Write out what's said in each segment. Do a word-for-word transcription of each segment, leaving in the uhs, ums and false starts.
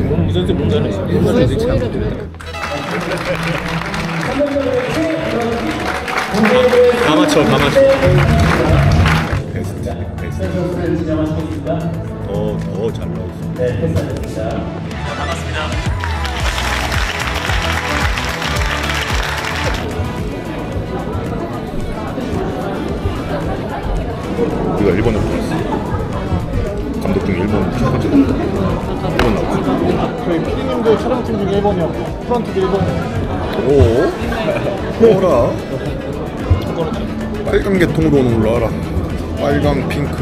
문제 문제 문제는 문제는 되지 않습니다. 다 맞춰, 다 맞춰. 됐습니다. 됐습니다. 어, 어, 잘 나왔습니다. 네, 됐습니다. 반갑습니다. 우리가 일본을 보냈어. 감독 중에 일본 촬영팀 일본 나왔어. 저희 피디님도 촬영팀 중에 일본이었고 프런트도 일본이었고. 오? 뭐라? 빨간 계통으로 오는 걸 알아. 빨강, 핑크.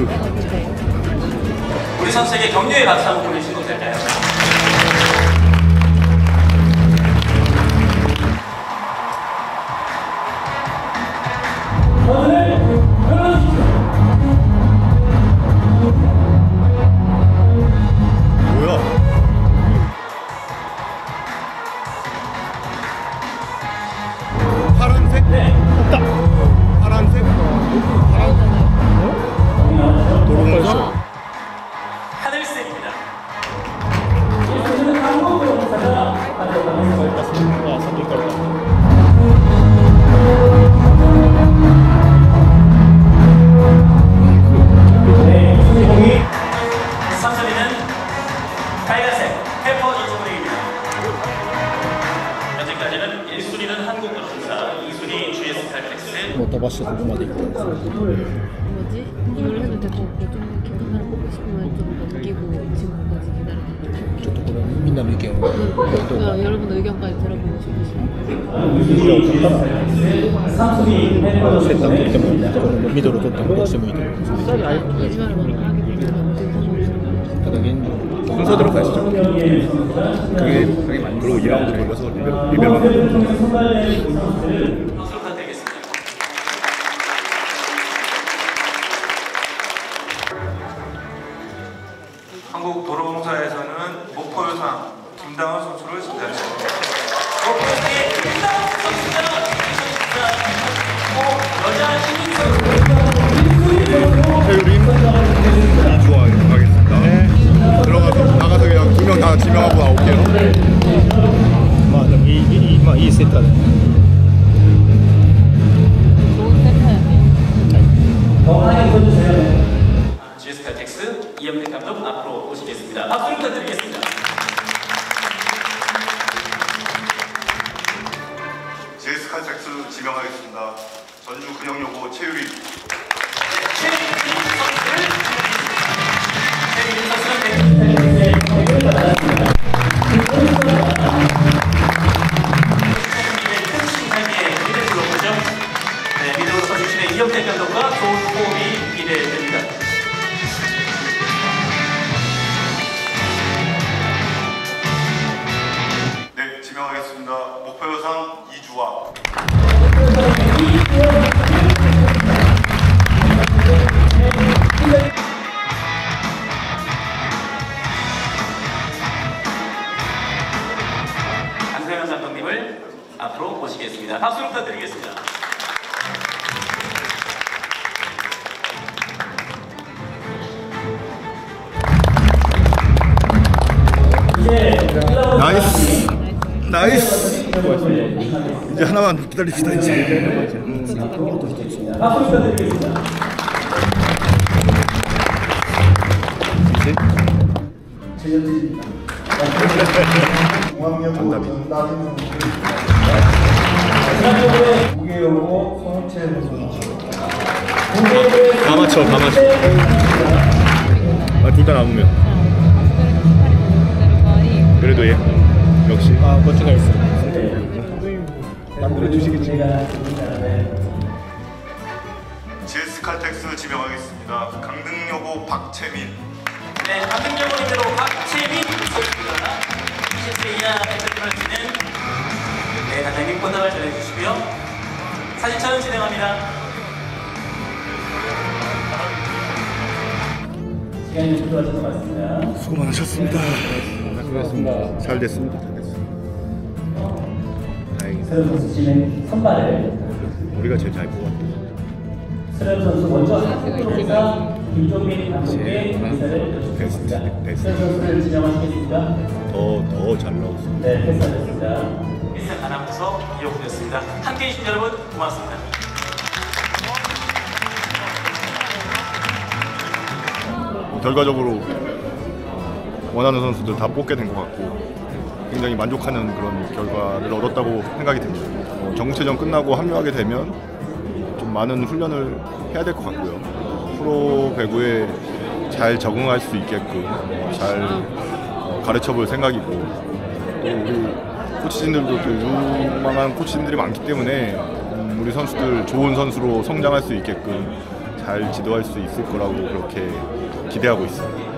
우리 선수에게 격려의 박수 한번 보내주시면 될까요? 순서대로 가시죠. 그게 그게 맞는 걸로 이해하고 걸려서 리벨만 하면 한국도로공사에서는 목포유상 김다운 선수를 선정했습니다. 목포유상의 김다운 선수가 여자 신인 선수 들어가서 나가서 그냥 두 명 다 지명하고 나올게요. 맞아, 이 이 막 이 세트다. 좋은 세트야. 더 많이 보여주세요. 지에스 칼텍스 이영택 감독 앞으로 오시겠습니다. 박수 부탁드리겠습니다. 지에스 칼텍스 지명하겠습니다. 전주 근영여고 최유리. 이영택 감독과 좋은 호흡이 기대됩니다. 네, 지명하겠습니다. 목표여상 이주화. 강세현 감독님을 앞으로 모시겠습니다. 박수 부탁드리겠습니다. 나이스! 나이스! 이제 하나만 기다립시다. 이제 다 맞춰, 다 맞춰. 아, 둘 다 남으면 그래도 예, 역시 아, 멋지다 했어. 만들어 주시겠지. 지에스 칼텍스 지명하겠습니다. 강릉여고 박채민. 네, 강릉여고대로 박채민 선수입니다. 실제이나 대표팀을 지는 네, 감독님 포탑을 전해주시고요. 사진 촬영 진행합니다. 시간이 충분하셔서 맞습니다. 수고 많으셨습니다. 수고하셨습니다. 잘 됐습니다. 잘 됐습니다. 다행이다. 서현 선수 진행 선발을 우리가 제일 잘 뽑았다. 서현 선수 먼저 선수가 김종민 감독의 인사를 드리겠습니다. 선수를 지정하시겠습니다. 더 더 잘 나오셨습니다. 네, 패스하셨습니다. 인사 가나무서 이영택이었습니다. 함께해 주신 여러분 고맙습니다. 결과적으로 원하는 선수들 다 뽑게 된 것 같고 굉장히 만족하는 그런 결과를 얻었다고 생각이 듭니다. 어, 전국체전 끝나고 합류하게 되면 좀 많은 훈련을 해야 될 것 같고요. 프로 배구에 잘 적응할 수 있게끔 어, 잘 어, 가르쳐볼 생각이고 또 우리 코치진들도 또 유망한 코치진들이 많기 때문에 음, 우리 선수들 좋은 선수로 성장할 수 있게끔 잘 지도할 수 있을 거라고 그렇게 기대하고 있습니다.